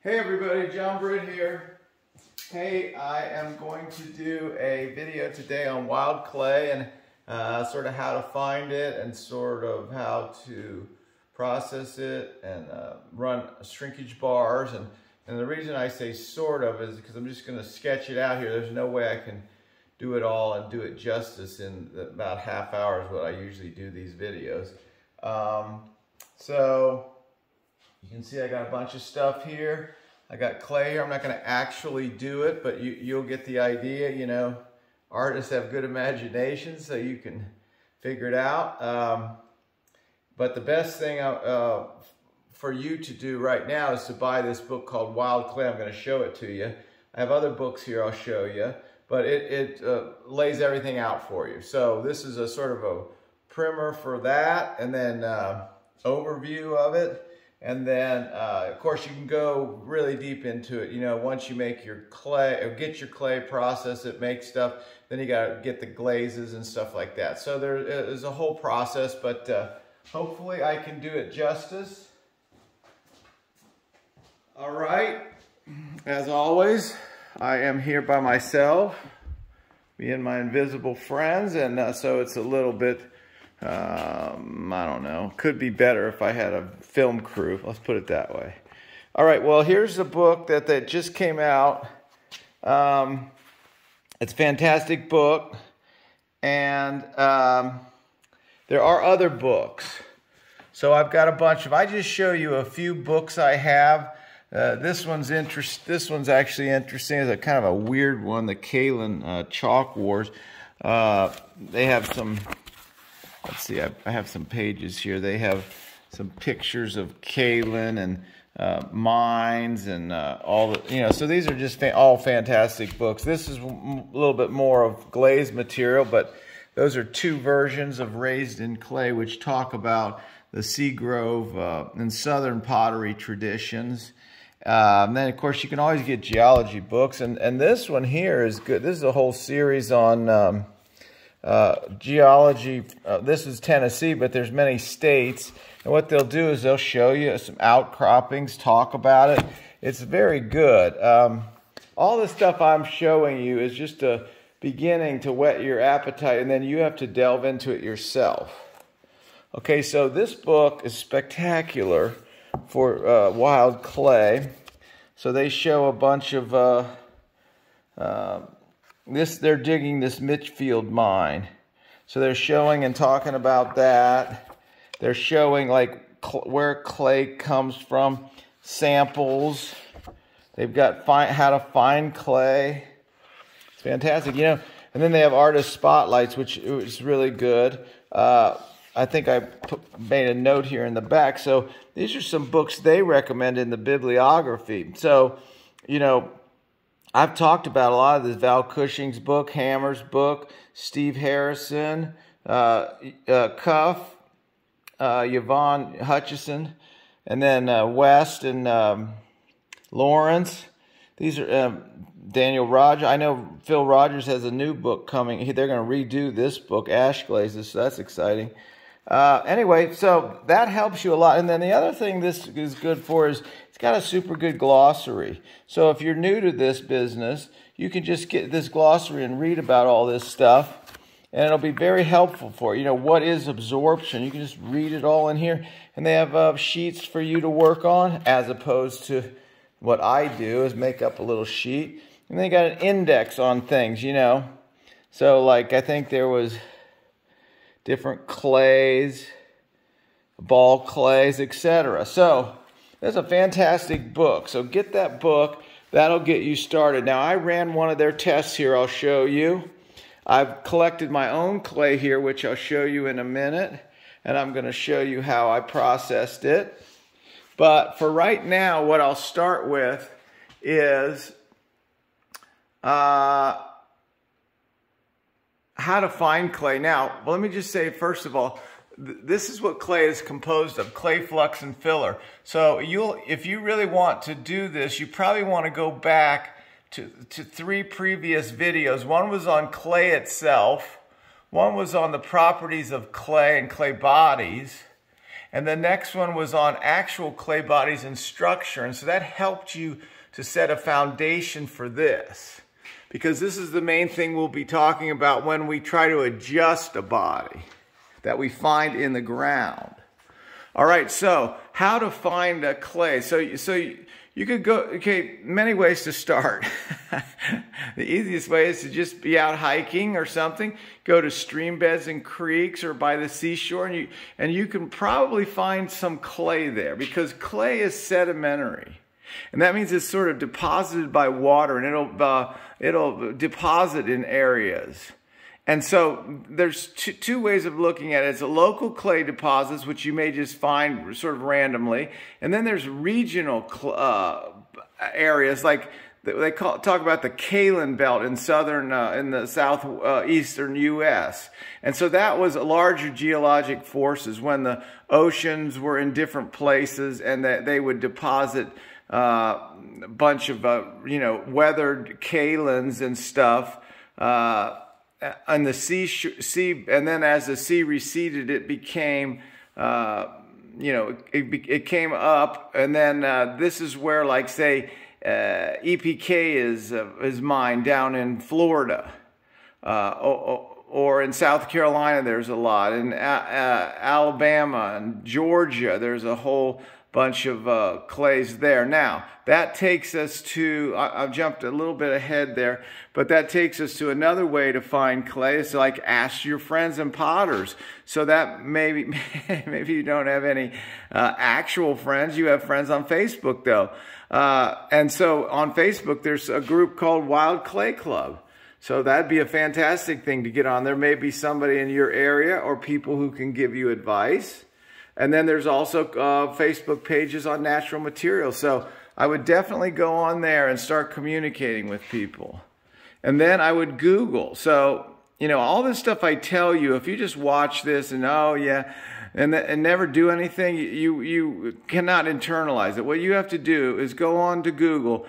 Hey everybody, John Britt here. Hey, I am going to do a video today on wild clay and sort of how to find it and sort of how to process it and run shrinkage bars. And the reason I say sort of is because I'm just going to sketch it out here. There's no way I can do it all and do it justice in about half hour is what I usually do these videos. So you can see I got a bunch of stuff here. I got clay here. I'm not going to actually do it, but you'll get the idea. You know, artists have good imaginations, so you can figure it out. But the best thing for you to do right now is to buy this book called Wild Clay. I'm going to show it to you. I have other books here I'll show you, but it lays everything out for you. So this is a sort of a primer for that, and then overview of it. And then, of course, you can go really deep into it. You know, once you make your clay, or get your clay, process it, make stuff, then you got to get the glazes and stuff like that. So there is a whole process, but hopefully I can do it justice. All right. As always, I am here by myself, me and my invisible friends, and so it's a little bit... I don't know. Could be better if I had a film crew. Let's put it that way. All right. Well, here's the book that just came out. It's a fantastic book. And there are other books. So I've got a bunch of, I just show you a few books I have. This one's actually interesting. It's a kind of a weird one, the Kaolin Chalk Wars. They have some... Let's see, I have some pages here. They have some pictures of kaolin and mines and all the, you know, so these are just all fantastic books. This is a little bit more of glazed material, but those are two versions of Raised in Clay, which talk about the Seagrove and Southern pottery traditions. And then, of course, you can always get geology books. And this one here is good. This is a whole series on... geology. This is Tennessee, but there's many states, and what they'll do is they'll show you some outcroppings, talk about it. It's very good. All the stuff I'm showing you is just a beginning to whet your appetite, and then you have to delve into it yourself. Okay, so this book is spectacular for wild clay. So they show a bunch of they're digging this Mitchfield mine. So they're showing and talking about that. They're showing like where clay comes from, samples. They've got how to find clay. It's fantastic, you know. And then they have artist spotlights, which is really good. I think I made a note here in the back. So these are some books they recommend in the bibliography. So, you know, I've talked about a lot of this, Val Cushing's book, Hammer's book, Steve Harrison, Cuff, Yvonne Hutchison, and then West and Lawrence. These are Daniel Rogers. I know Phil Rogers has a new book coming. They're going to redo this book, Ash Glazes, so that's exciting. Anyway, so that helps you a lot. And then the other thing this is good for is it's got a super good glossary. So if you're new to this business, you can just get this glossary and read about all this stuff. And it'll be very helpful for you. You know, what is absorption? You can just read it all in here. And they have sheets for you to work on, as opposed to what I do is make up a little sheet. And they got an index on things, you know. So, like, I think there was... different clays, ball clays, etc. So that's a fantastic book. So get that book. That'll get you started. Now, I ran one of their tests here. I'll show you. I've collected my own clay here, which I'll show you in a minute. And I'm going to show you how I processed it. But for right now, what I'll start with is... how to find clay. Now, well, let me just say, first of all, this is what clay is composed of, clay, flux, and filler. So if you really want to do this, you probably want to go back to three previous videos. One was on clay itself. One was on the properties of clay and clay bodies. And the next one was on actual clay bodies and structure. And so that helped you to set a foundation for this, because this is the main thing we'll be talking about when we try to adjust a body that we find in the ground. All right, so how to find a clay. So you could go, okay, many ways to start. The easiest way is to just be out hiking or something, go to stream beds and creeks or by the seashore, and you can probably find some clay there, because clay is sedimentary. And that means it's sort of deposited by water, and it'll deposit in areas. And so there's two ways of looking at it. It's local clay deposits, which you may just find sort of randomly. And then there's regional areas, like they talk about the Kaolin Belt in southern, in the southeastern U.S. And so that was larger geologic forces when the oceans were in different places, and that they would deposit a bunch of, you know, weathered kaolins and stuff, on the sea, and then as the sea receded, it became, you know, it came up, and then this is where, like, say, EPK is mined down in Florida, or in South Carolina. There's a lot in Alabama and Georgia. There's a whole bunch of clays there. Now, that takes us to, I've jumped a little bit ahead there, but that takes us to another way to find clay. It's like ask your friends and potters. So that maybe you don't have any actual friends. You have friends on Facebook, though. And so on Facebook, there's a group called Wild Clay Club. So that'd be a fantastic thing to get on. There may be somebody in your area or people who can give you advice. And then there's also Facebook pages on natural materials. So I would definitely go on there and start communicating with people. And then I would Google. So, you know, all this stuff I tell you, if you just watch this and, oh, yeah, and never do anything, you cannot internalize it. What you have to do is go on to Google,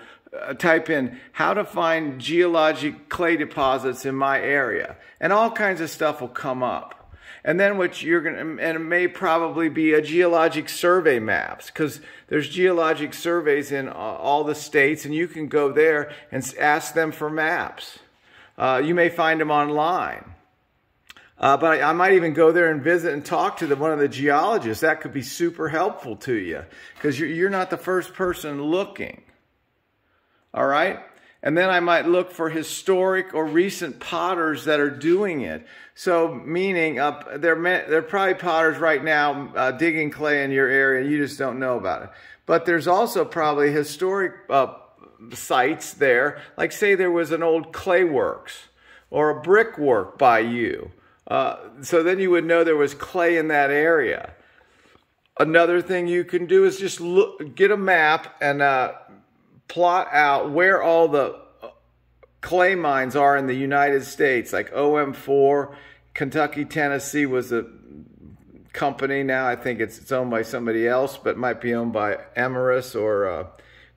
type in how to find geologic clay deposits in my area. And all kinds of stuff will come up. And then what you're going to, and it may probably be a geologic survey maps, because there's geologic surveys in all the states, and you can go there and ask them for maps. You may find them online. But I might even go there and visit and talk to one of the geologists. That could be super helpful to you, because you're not the first person looking. All right? And then I might look for historic or recent potters that are doing it. So meaning there are probably potters right now digging clay in your area, and you just don't know about it. But there's also probably historic sites there. Like, say there was an old clay works or a brick work by you. So then you would know there was clay in that area. Another thing you can do is just look, get a map and plot out where all the clay mines are in the United States, like OM4, Kentucky, Tennessee was a company. Now I think it's owned by somebody else, but might be owned by Emerus or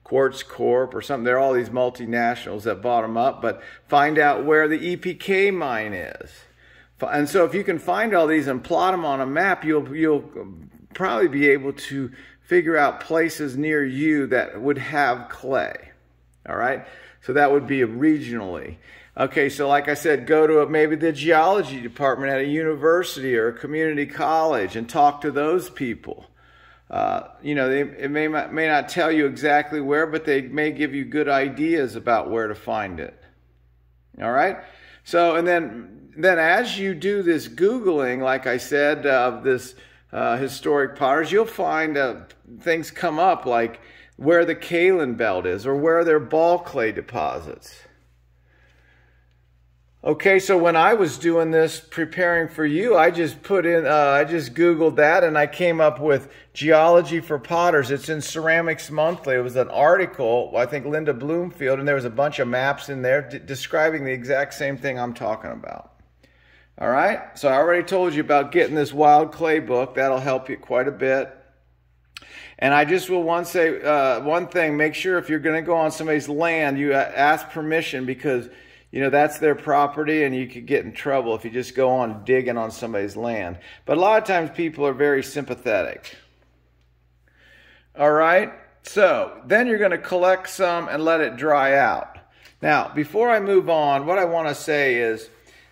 Quartz Corp or something. There are all these multinationals that bought them up, but find out where the EPK mine is. And so if you can find all these and plot them on a map, you'll probably be able to figure out places near you that would have clay. All right, so that would be regionally. Okay, so like I said, go to maybe the geology department at a university or a community college and talk to those people. You know, it may not tell you exactly where, but they may give you good ideas about where to find it. All right, so and then as you do this Googling, like I said, of this historic potters, you'll find things come up, like where the Kaolin Belt is or where their ball clay deposits. Okay, so when I was doing this, preparing for you, I just put in, I just Googled that, and I came up with geology for potters. It's in Ceramics Monthly. It was an article, I think Linda Bloomfield, and there was a bunch of maps in there describing the exact same thing I'm talking about. All right, so I already told you about getting this Wild Clay book. That'll help you quite a bit. And I just will one thing, make sure if you're going to go on somebody's land, you ask permission, because, you know, that's their property, and you could get in trouble if you just go on digging on somebody's land. But a lot of times people are very sympathetic. All right, so then you're going to collect some and let it dry out. Now, before I move on, what I want to say is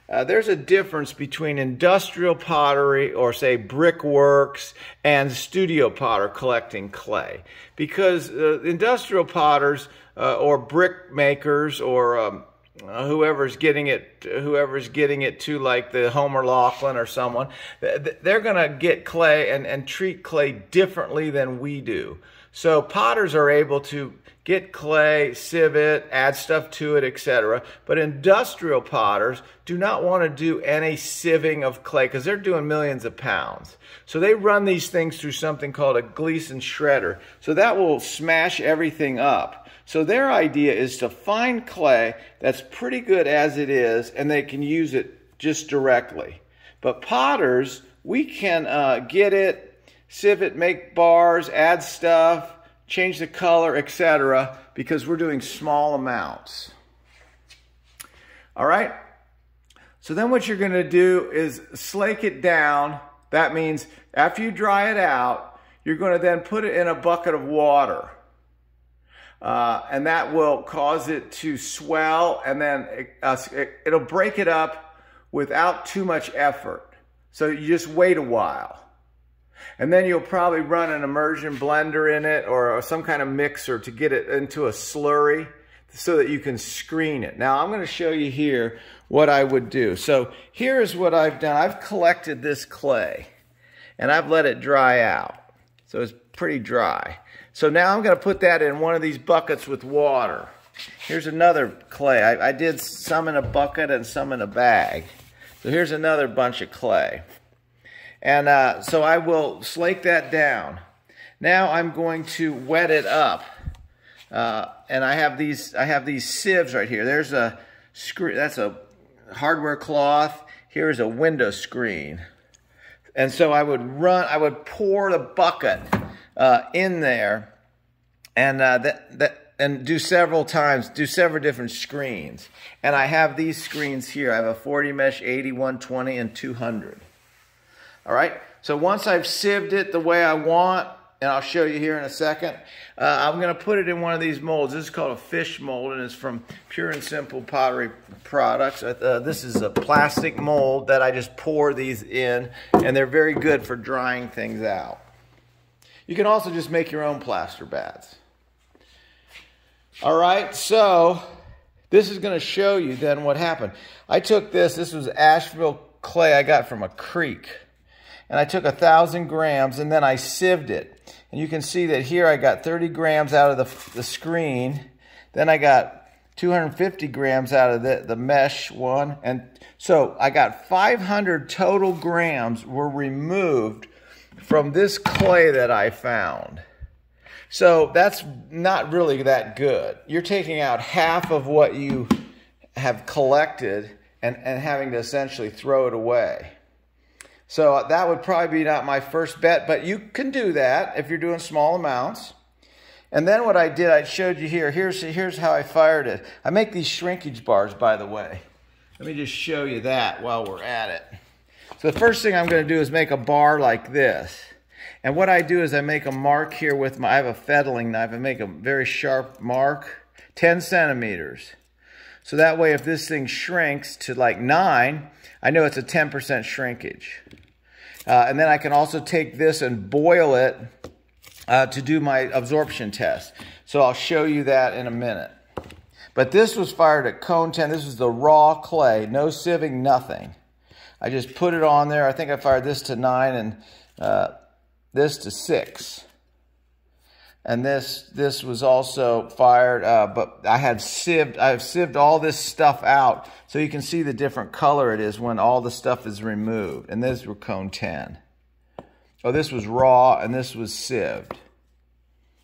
there's a difference between industrial pottery or, say, brickworks and studio potter collecting clay. Because industrial potters or brick makers or whoever's getting it to, like the Homer Laughlin or someone, they're going to get clay and treat clay differently than we do. So potters are able to get clay, sieve it, add stuff to it, etc. But industrial potters do not want to do any sieving of clay because they're doing millions of pounds. So they run these things through something called a Gleason shredder. So that will smash everything up. So their idea is to find clay that's pretty good as it is, and they can use it just directly. But potters, we can get it, sieve it, make bars, add stuff, change the color, etc., because we're doing small amounts. All right? So then what you're going to do is slake it down. That means after you dry it out, you're going to then put it in a bucket of water. And that will cause it to swell, and then it'll break it up without too much effort. So you just wait a while. And then you'll probably run an immersion blender in it or some kind of mixer to get it into a slurry so that you can screen it. Now I'm going to show you here what I would do. So here's what I've done. I've collected this clay and I've let it dry out. So it's pretty dry. So now I'm going to put that in one of these buckets with water. Here's another clay. I did some in a bucket and some in a bag. So here's another bunch of clay. And so I will slake that down. Now I'm going to wet it up. And I have these sieves right here. There's a screw. That's a hardware cloth. Here's a window screen. And so I would pour the bucket in there, and do several times, do several different screens. And I have these screens here. I have a 40 mesh, 80, 120, and 200. All right. So once I've sieved it the way I want, and I'll show you here in a second, I'm going to put it in one of these molds. This is called a fish mold, and it's from Pure and Simple Pottery Products. This is a plastic mold that I just pour these in, and they're very good for drying things out. You can also just make your own plaster baths. All right, so this is going to show you then what happened. I took this was Asheville clay I got from a creek. And I took 1,000 grams and then I sieved it. And you can see that here I got 30 grams out of the screen. Then I got 250 grams out of the mesh one. And so I got 500 total grams were removed from this clay that I found. So that's not really that good. You're taking out half of what you have collected and having to essentially throw it away. So that would probably be not my first bet, but you can do that if you're doing small amounts. And then what I did, I showed you here. Here's how I fired it. I make these shrinkage bars, by the way. Let me just show you that while we're at it. So the first thing I'm going to do is make a bar like this. And what I do is I make a mark here with I have a fettling knife. I make a very sharp mark, 10 centimeters. So that way, if this thing shrinks to like 9, I know it's a 10% shrinkage. And then I can also take this and boil it to do my absorption test. So I'll show you that in a minute. But this was fired at cone 10. This is the raw clay, no sieving, nothing. I just put it on there. I think I fired this to 9 and this to 6. And this was also fired, but I've sieved all this stuff out so you can see the different color it is when all the stuff is removed. And these were cone 10. Oh, this was raw and this was sieved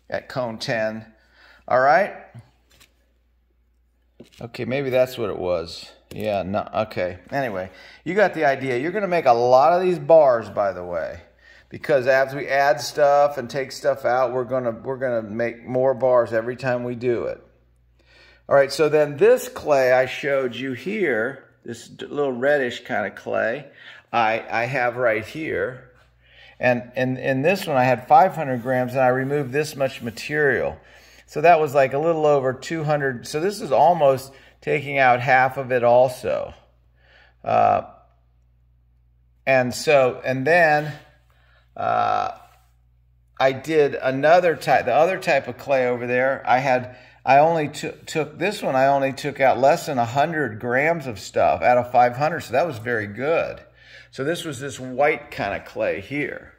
at cone 10. All right. Okay, maybe that's what it was. Yeah, no, okay. Anyway, you got the idea. You're going to make a lot of these bars, by the way, because as we add stuff and take stuff out, we're going to make more bars every time we do it. All right, so then this clay I showed you here, this little reddish kind of clay, I have right here. And in this one, I had 500 grams, and I removed this much material. So that was like a little over 200. So this is almost taking out half of it also. And then I did another type, the other type of clay over there. I only took out less than 100 grams of stuff out of 500. So that was very good. So this was this white kind of clay here.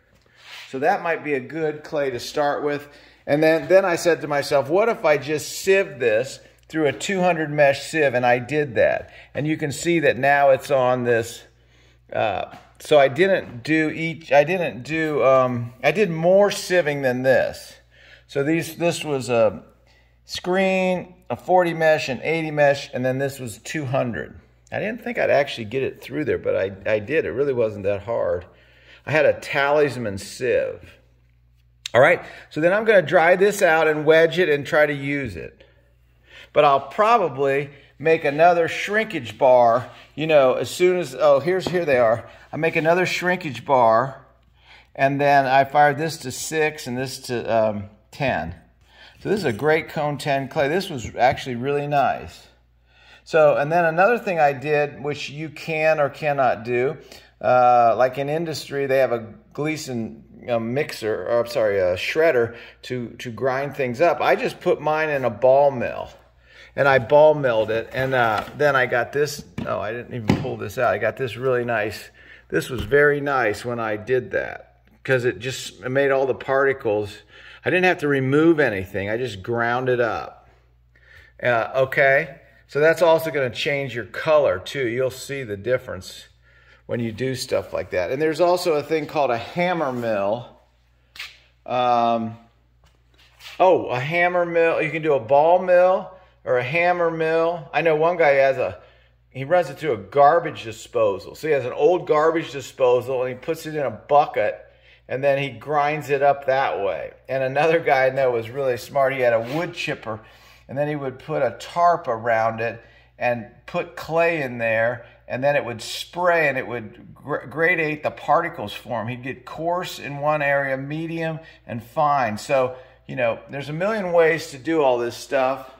So that might be a good clay to start with. And then I said to myself, what if I just sieve this through a 200 mesh sieve? And I did that. And you can see that now it's on this. So I didn't do each, I did more sieving than this. So this was a screen, a 40 mesh, an 80 mesh, and then this was 200. I didn't think I'd actually get it through there, but I did. It really wasn't that hard. I had a talisman sieve. All right, so then I'm gonna dry this out and wedge it and try to use it. But I'll probably make another shrinkage bar, you know, as soon as, oh, here they are. I make another shrinkage bar, and then I fired this to 6 and this to 10. So this is a great cone 10 clay. This was actually really nice. So, and then another thing I did, which you can or cannot do, like in industry, they have a Gleason mixer, or I'm sorry, a shredder to grind things up. I just put mine in a ball mill, and I ball milled it, and then I got this. Oh, I didn't even pull this out. I got this really nice. This was very nice when I did that, because it just made all the particles. I didn't have to remove anything. I just ground it up. Okay, so that's also going to change your color, too. You'll see the difference when you do stuff like that. And there's also a thing called a hammer mill. A hammer mill. You can do a ball mill or a hammer mill. I know one guy has he runs it through a garbage disposal. So he has an old garbage disposal, and he puts it in a bucket, and then he grinds it up that way. And another guy I know was really smart. He had a wood chipper, and then he would put a tarp around it and put clay in there, and then it would spray, and it would gradate the particles for him. He'd get coarse in one area, medium, and fine. So, you know, there's a million ways to do all this stuff,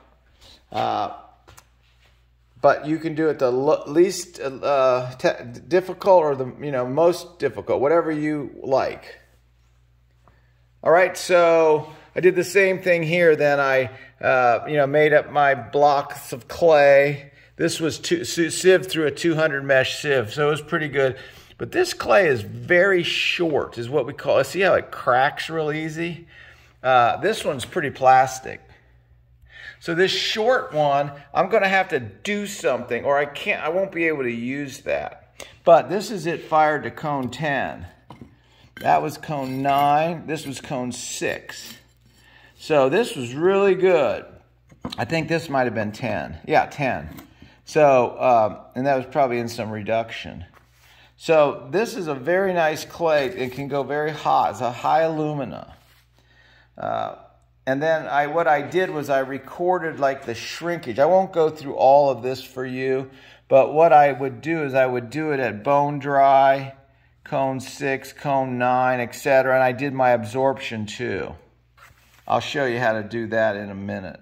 but you can do it the least difficult or the most difficult, whatever you like. All right, so I did the same thing here. Then I, made up my blocks of clay. This was sieved through a 200 mesh sieve, so it was pretty good. But this clay is very short, is what we call it. See how it cracks real easy? This one's pretty plastic. So this short one, I'm gonna have to do something, or I won't be able to use that. But this is it fired to cone 10. That was cone 9, this was cone 6. So this was really good. I think this might have been 10, yeah, 10. So, and that was probably in some reduction. So this is a very nice clay. It can go very hot. It's a high alumina. And then what I did was I recorded like the shrinkage. I won't go through all of this for you, but what I would do is I would do it at bone dry, cone 6, cone 9, etc. And I did my absorption too. I'll show you how to do that in a minute.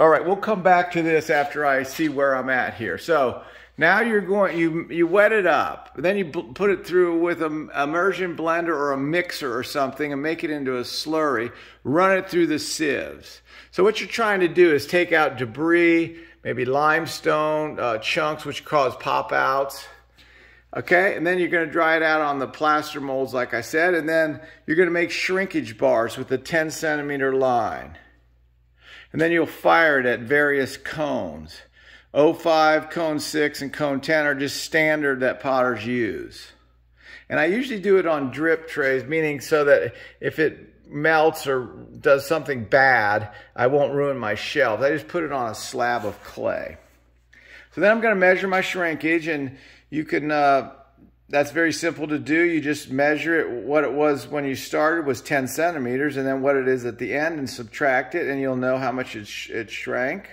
All right, we'll come back to this after I see where I'm at here. So now you're going, you wet it up, then you put it through with an immersion blender or a mixer or something and make it into a slurry, run it through the sieves. So what you're trying to do is take out debris, maybe limestone chunks, which cause pop-outs. Okay, and then you're gonna dry it out on the plaster molds, like I said, and then you're gonna make shrinkage bars with a 10-centimeter line. And then you'll fire it at various cones. 05, cone 6, and cone 10 are just standard that potters use. And I usually do it on drip trays, meaning so that if it melts or does something bad, I won't ruin my shelf. I just put it on a slab of clay. So then I'm going to measure my shrinkage, and you can, that's very simple to do. You just measure it. What it was when you started was 10 centimeters, and then what it is at the end, and subtract it, and you'll know how much it shrank.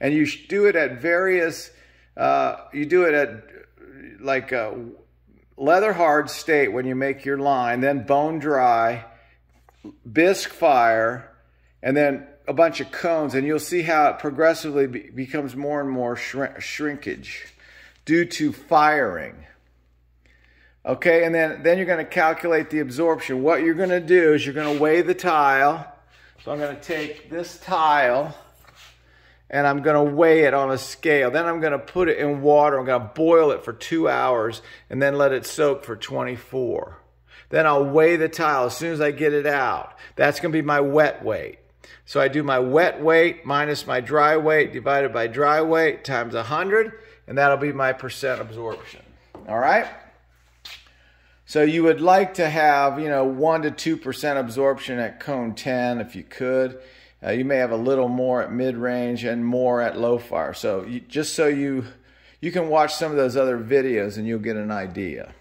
And you do it at various, you do it at like leather hard state when you make your line, then bone dry, bisque fire, and then a bunch of cones, and you'll see how it progressively becomes more and more shrinkage due to firing. Okay, and then you're going to calculate the absorption. What you're going to do is you're going to weigh the tile. So I'm going to take this tile and I'm going to weigh it on a scale. Then I'm going to put it in water. I'm going to boil it for 2 hours and then let it soak for 24. Then I'll weigh the tile as soon as I get it out. That's going to be my wet weight. So I do my wet weight minus my dry weight divided by dry weight times 100, and that'll be my percent absorption. All right? So you would like to have, you know, 1 to 2% absorption at cone 10 if you could. You may have a little more at mid-range and more at low fire. So you, just so you can watch some of those other videos and you'll get an idea.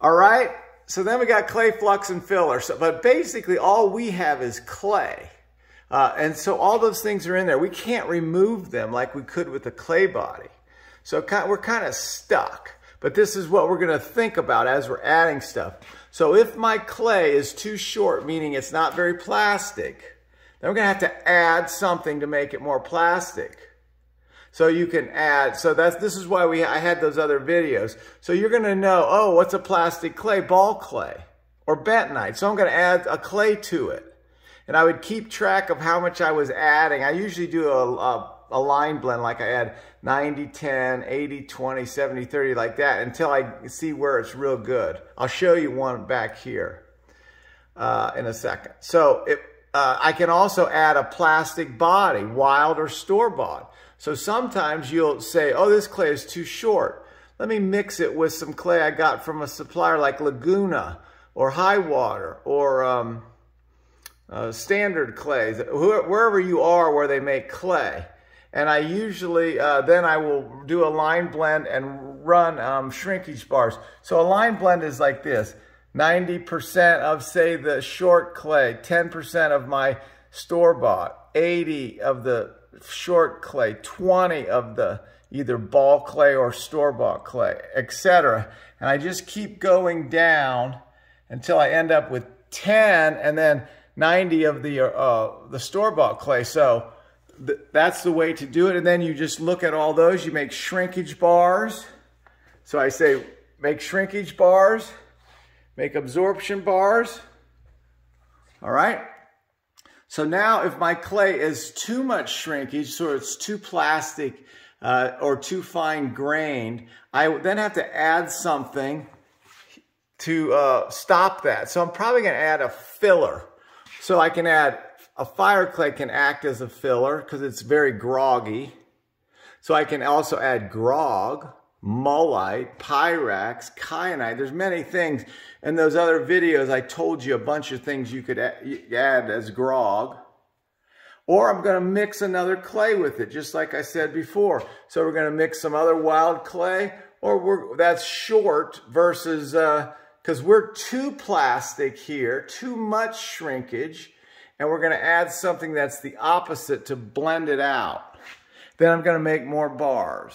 All right, so then we got clay, flux, and filler. So, but basically all we have is clay. And so all those things are in there. We can't remove them like we could with a clay body. So we're kind of stuck. But this is what we're gonna think about as we're adding stuff. So if my clay is too short, meaning it's not very plastic, then we're gonna have to add something to make it more plastic. So you can add, so this is why I had those other videos. So you're gonna know, oh, what's a plastic clay? Ball clay or bentonite. So I'm gonna add a clay to it. And I would keep track of how much I was adding. I usually do a line blend, like I add 90, 10, 80, 20, 70, 30, like that, until I see where it's real good. I'll show you one back here in a second. So I can also add a plastic body, wild or store-bought. So sometimes you'll say, oh, this clay is too short. Let me mix it with some clay I got from a supplier like Laguna or High Water or standard clays, wherever you are where they make clay. And I usually, then I will do a line blend and run shrinkage bars. So a line blend is like this, 90% of, say, the short clay, 10% of my store-bought, 80 of the short clay, 20 of the either ball clay or store-bought clay, etc. And I just keep going down until I end up with 10 and then 90 of the store-bought clay. So that's the way to do it. And then you just look at all those, you make shrinkage bars. So I say, make shrinkage bars, make absorption bars. All right. So now if my clay is too much shrinkage, so it's too plastic or too fine grained, I then have to add something to stop that. So I'm probably gonna add a filler. So I can add a fire clay can act as a filler because it's very groggy. So I can also add grog, mullite, pyrax, kyanite. There's many things. In those other videos, I told you a bunch of things you could add as grog. Or I'm going to mix another clay with it, just like I said before. So we're going to mix some other wild clay, or that's short versus, because we're too plastic here, too much shrinkage. And we're going to add something that's the opposite to blend it out. Then I'm going to make more bars.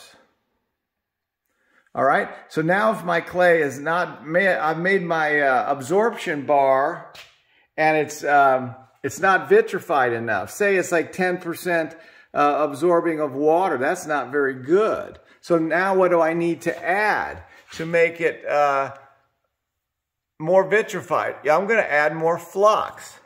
All right. So now if my clay is not made, I've made my absorption bar and it's not vitrified enough. Say it's like 10% absorbing of water. That's not very good. So now what do I need to add to make it more vitrified? Yeah, I'm going to add more flux.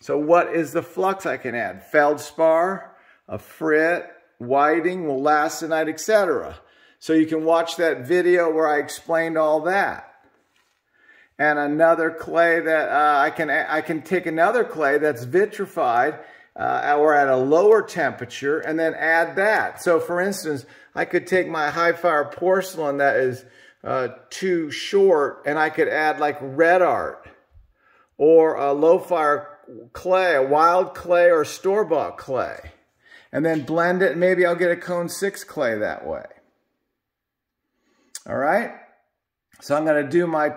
So what is the flux I can add? Feldspar, a frit, whiting, wollastonite, etc. So you can watch that video where I explained all that. And another clay that I can take another clay that's vitrified or at a lower temperature and then add that. So for instance, I could take my high fire porcelain that is too short and I could add like red art or a low fire clay, a wild clay or store-bought clay, and then blend it. Maybe I'll get a cone 6 clay that way. All right. So I'm going to do my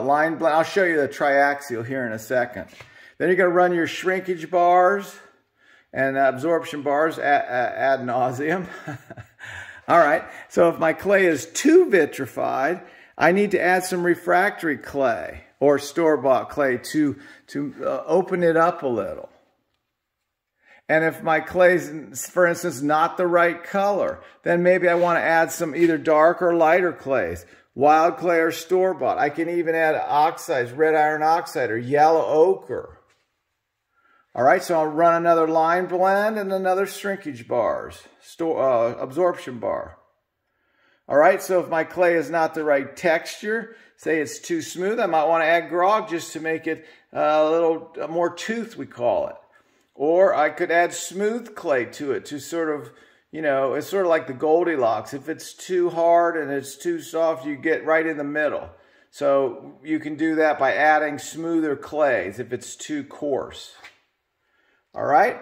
line blend. I'll show you the triaxial here in a second. Then you're going to run your shrinkage bars and absorption bars ad nauseum. All right, so if my clay is too vitrified, I need to add some refractory clay or store-bought clay to open it up a little. And if my clay's, for instance, not the right color, then maybe I want to add some either dark or lighter clays, wild clay or store-bought. I can even add oxides, red iron oxide or yellow ochre. All right, so I'll run another line blend and another shrinkage bars, absorption bar. All right, so if my clay is not the right texture, say it's too smooth, I might want to add grog just to make it a little more tooth, we call it. Or I could add smooth clay to it to sort of, you know, it's sort of like the Goldilocks. If it's too hard and it's too soft, you get right in the middle. So you can do that by adding smoother clays if it's too coarse. All right,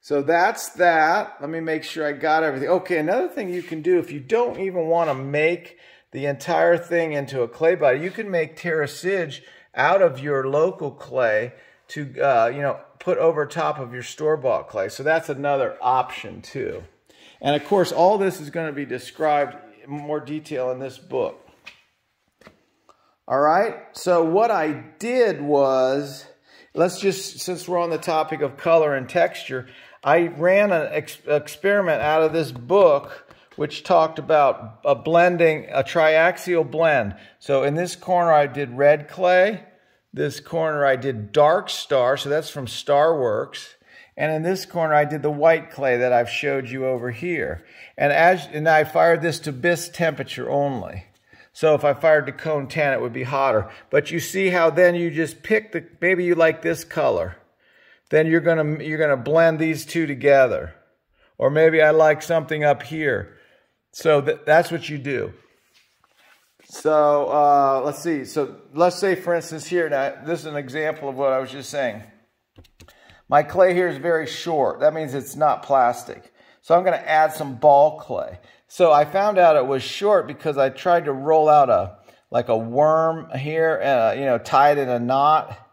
so that's that. Let me make sure I got everything. Okay, another thing you can do if you don't even want to make the entire thing into a clay body, you can make terracige out of your local clay to, you know, put over top of your store-bought clay. So that's another option too. And of course, all this is going to be described in more detail in this book. All right, so what I did was, let's just, since we're on the topic of color and texture, I ran an experiment out of this book which talked about a blending, a triaxial blend. So in this corner I did red clay, this corner I did dark star, so that's from Starworks, and in this corner I did the white clay that I've showed you over here. And I fired this to bisque temperature only. So if I fired to cone 10, it would be hotter. But you see how then you just pick the, maybe you like this color. Then you're gonna blend these two together. Or maybe I like something up here. So that's what you do. So let's see. So let's say, for instance, here, now this is an example of what I was just saying. My clay here is very short. That means it's not plastic. So I'm gonna add some ball clay. So I found out it was short because I tried to roll out like a worm here, you know, tie it in a knot.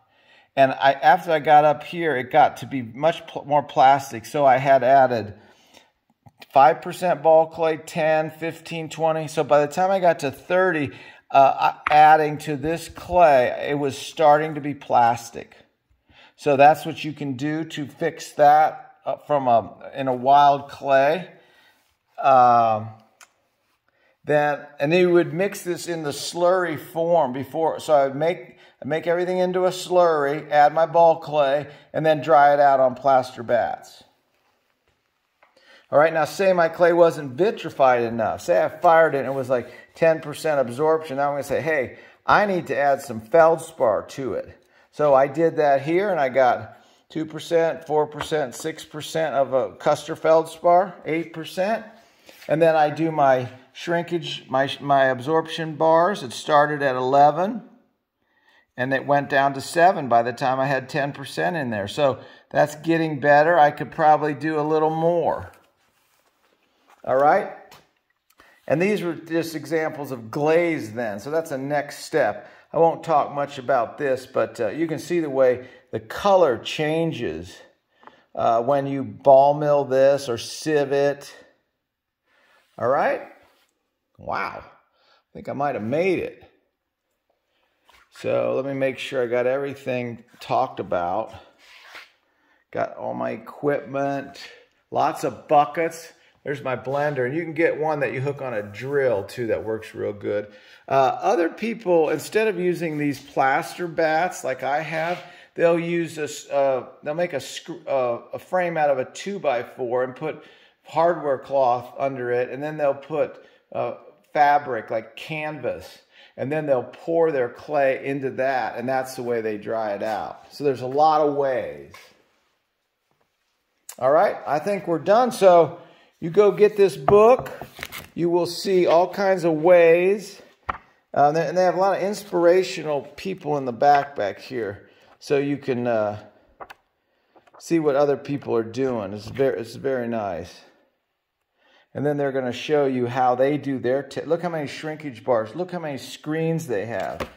And after I got up here, it got to be much more plastic. So I had added 5% ball clay, 10, 15, 20. So by the time I got to 30, adding to this clay, it was starting to be plastic. So that's what you can do to fix that in a wild clay. And then you would mix this in the slurry form before. So I'd make everything into a slurry, add my ball clay, and then dry it out on plaster baths. All right, now say my clay wasn't vitrified enough. Say I fired it and it was like 10% absorption. Now I'm going to say, hey, I need to add some feldspar to it. So I did that here and I got 2%, 4%, 6% of a Custer feldspar, 8%. And then I do my shrinkage, my absorption bars. It started at 11 and it went down to 7 by the time I had 10% in there. So that's getting better. I could probably do a little more. All right. And these were just examples of glaze then. So that's the next step. I won't talk much about this, but you can see the way the color changes when you ball mill this or sieve it. All right. Wow. I think I might have made it. So let me make sure I got everything talked about. Got all my equipment, lots of buckets. There's my blender. And you can get one that you hook on a drill too that works real good. Other people, instead of using these plaster baths like I have, they'll use this, they'll make a frame out of a 2x4 and put hardware cloth under it, and then they'll put fabric like canvas, and then they'll pour their clay into that, and that's the way they dry it out. So there's a lot of ways. All right, I think we're done. So you go get this book. You will see all kinds of ways, and they have a lot of inspirational people in the back here, so you can see what other people are doing. It's very nice. And then they're going to show you how they do their, look how many shrinkage bars, look how many screens they have.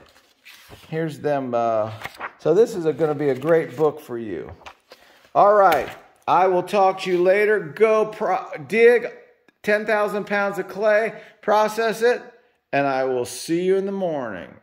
Here's them. So this is going to be a great book for you. All right. I will talk to you later. Go dig 10,000 pounds of clay, process it, and I will see you in the morning.